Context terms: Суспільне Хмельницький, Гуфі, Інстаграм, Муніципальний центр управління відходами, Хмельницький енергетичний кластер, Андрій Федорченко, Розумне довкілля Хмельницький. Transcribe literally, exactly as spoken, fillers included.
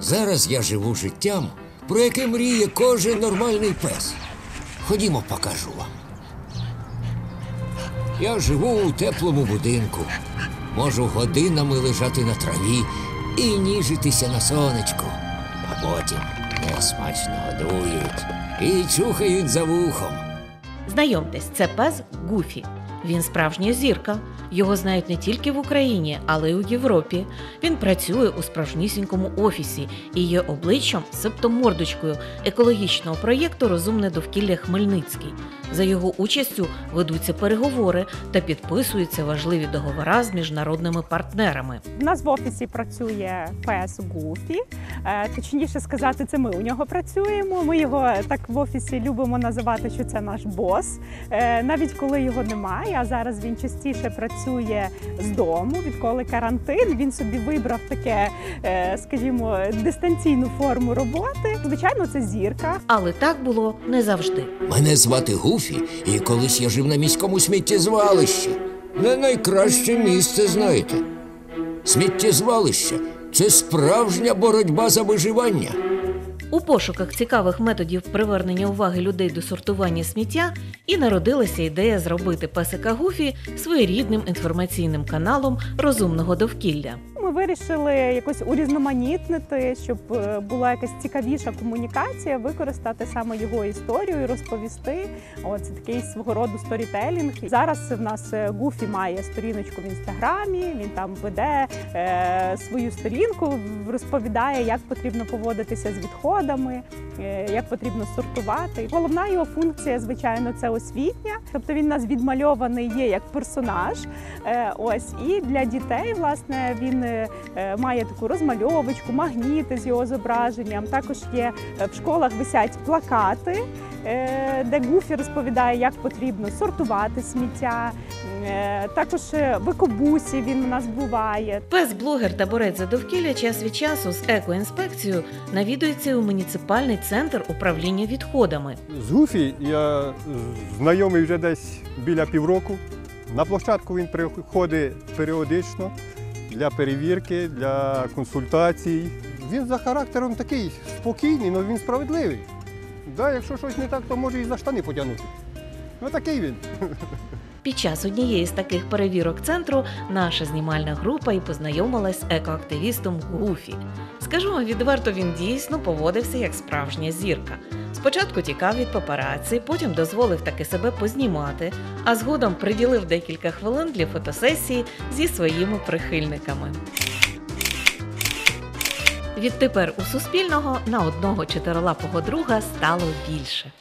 Зараз я живу життям, про яке мріє кожен нормальний пес. Ходімо, покажу вам. Я живу у теплому будинку. Можу годинами лежати на траві і ніжитися на сонечку. А потім мене смачно годують і чухають за вухом. Знайомтесь, це пес Гуфі. Він справжня зірка. Його знають не тільки в Україні, але й у Європі. Він працює у справжнісінькому офісі і є обличчям, себто мордочкою, екологічного проєкту «Розумне довкілля Хмельницький». За його участю ведуться переговори та підписуються важливі договори з міжнародними партнерами. У нас в офісі працює пес Гуфі. Точніше сказати, це ми у нього працюємо. Ми його так в офісі любимо називати, що це наш бос. Навіть коли його немає, а зараз він частіше працює з дому, відколи карантин. Він собі вибрав таке, скажімо, дистанційну форму роботи. Звичайно, це зірка. Але так було не завжди. Мене звати Гуфі. І колись я жив на міському сміттєзвалищі. Не найкраще місце, знаєте. Сміттєзвалище – це справжня боротьба за виживання. У пошуках цікавих методів привернення уваги людей до сортування сміття і народилася ідея зробити песика Гуфі своєрідним інформаційним каналом розумного довкілля. Ми вирішили якось урізноманітнити, щоб була якась цікавіша комунікація, використати саме його історію і розповісти. Це такий свого роду сторітелінг. Зараз в нас Гуфі має сторіночку в Інстаграмі, він там веде е, свою сторінку, розповідає, як потрібно поводитися з відходами, е, як потрібно сортувати. Головна його функція, звичайно, це освітня. Тобто він у нас відмальований є як персонаж. Е, ось. І для дітей, власне, він має таку розмальовочку, магніти з його зображенням. Також є в школах висять плакати, де Гуфі розповідає, як потрібно сортувати сміття. Також в екобусі він у нас буває. Пес-блогер та борець за довкілля час від часу з екоінспекцією навідується у муніципальний центр управління відходами. З Гуфі я знайомий вже десь біля півроку. На площадку він приходить періодично. Для перевірки, для консультацій. Він за характером такий спокійний, але він справедливий. Да, якщо щось не так, то може і за штани потягнути. Ну такий він. Під час однієї з таких перевірок центру наша знімальна група і познайомилась з екоактивістом Гуфі. Скажу вам відверто, він дійсно поводився як справжня зірка. Спочатку тікав від папараці, потім дозволив таки себе познімати, а згодом приділив декілька хвилин для фотосесії зі своїми прихильниками. Відтепер у Суспільного на одного чотирилапого друга стало більше.